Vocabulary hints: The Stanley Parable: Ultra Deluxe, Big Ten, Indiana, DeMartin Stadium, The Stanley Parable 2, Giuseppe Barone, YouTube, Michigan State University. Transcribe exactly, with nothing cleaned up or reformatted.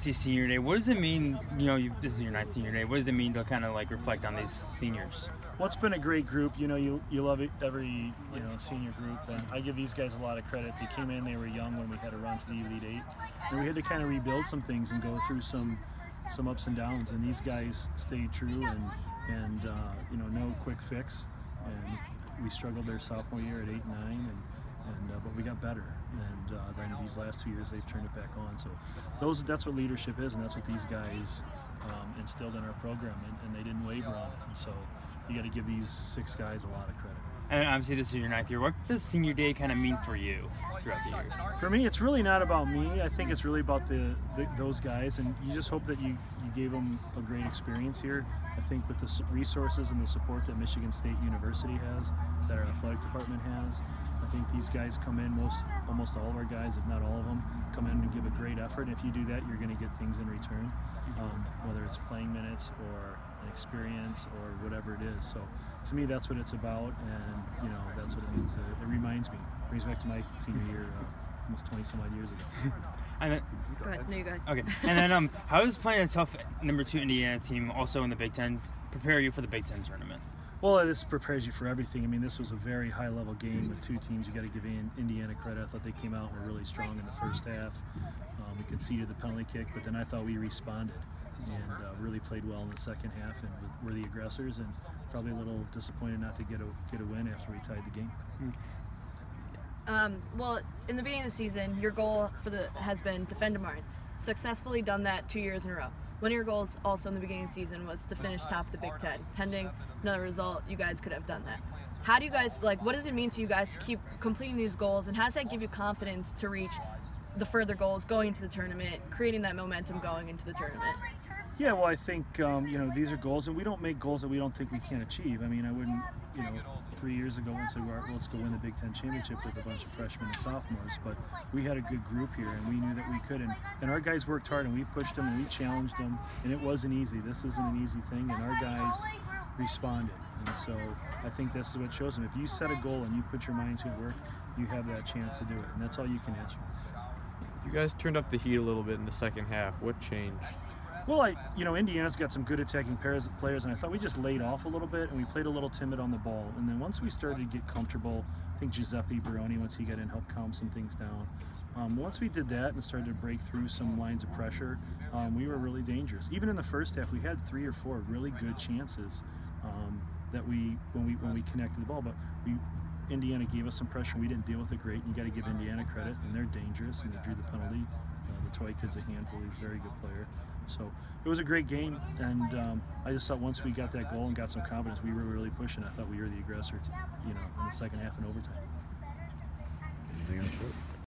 Senior day, what does it mean, you know, you, this is your ninth senior day, what does it mean to kind of like reflect on these seniors? Well, it's been a great group, you know, you, you love it, every, you know, senior group, and I give these guys a lot of credit. They came in, they were young when we had a run to the Elite Eight, and we had to kind of rebuild some things and go through some some ups and downs, and these guys stayed true and, and uh, you know, no quick fix, and we struggled their sophomore year at eight and nine, and And, uh, but we got better, and uh, then these last two years they've turned it back on. So those, that's what leadership is, and that's what these guys um, instilled in our program, and, and they didn't waver on it. And so you got to give these six guys a lot of credit. And obviously this is your ninth year. What does senior day kind of mean for you throughout the years? For me, it's really not about me. I think it's really about the, the those guys, and you just hope that you, you gave them a great experience here. I think with the resources and the support that Michigan State University has, that our athletic department has, I think these guys come in, most, almost all of our guys, if not all of them, come in and give a great effort. If you do that, you're going to get things in return, um, whether it's playing minutes or an experience or whatever it is. So to me, that's what it's about, and you know, that's what it means. It, it reminds me, it brings me back to my senior year, uh, almost twenty some odd years ago. And then, go ahead, no, you go ahead. Okay, and then um, how does playing a tough number two Indiana team, also in the Big Ten, prepare you for the Big Ten tournament? Well, this prepares you for everything. I mean, this was a very high-level game with two teams. You got to give Indiana credit. I thought they came out and were really strong in the first half. Um, we conceded the penalty kick, but then I thought we responded and uh, really played well in the second half, and were the aggressors. And probably a little disappointed not to get a get a win after we tied the game. Um, well, in the beginning of the season, your goal for the has been defend DeMartin. Successfully done that two years in a row. One of your goals also in the beginning of the season was to finish top of the Big Ten. Pending another result, you guys could have done that. How do you guys, like, what does it mean to you guys to keep completing these goals, and how does that give you confidence to reach the further goals going into the tournament, creating that momentum going into the tournament? Yeah, well, I think, um, you know, these are goals, and we don't make goals that we don't think we can achieve. I mean, I wouldn't, you know, three years ago and say, well, let's go win the Big Ten Championship with a bunch of freshmen and sophomores, but we had a good group here, and we knew that we could, and, and our guys worked hard, and we pushed them, and we challenged them, and it wasn't easy. This isn't an easy thing, and our guys responded, and so I think this is what shows them. If you set a goal and you put your mind to work, you have that chance to do it, and that's all you can ask for these guys. You guys turned up the heat a little bit in the second half. What changed? Well, I, you know, Indiana's got some good attacking pairs, players, and I thought we just laid off a little bit, and we played a little timid on the ball. And then once we started to get comfortable, I think Giuseppe Barone, once he got in, helped calm some things down. Um, once we did that and started to break through some lines of pressure, um, we were really dangerous. Even in the first half, we had three or four really good chances um, that we when we when we connected the ball, but we. Indiana gave us some pressure. We didn't deal with it great. You got to give Indiana credit, and they're dangerous, and they drew the penalty. Uh, the Toy Kid's a handful. He's a very good player. So it was a great game, and um, I just thought once we got that goal and got some confidence, we were really pushing. I thought we were the aggressors, you know, in the second half and overtime.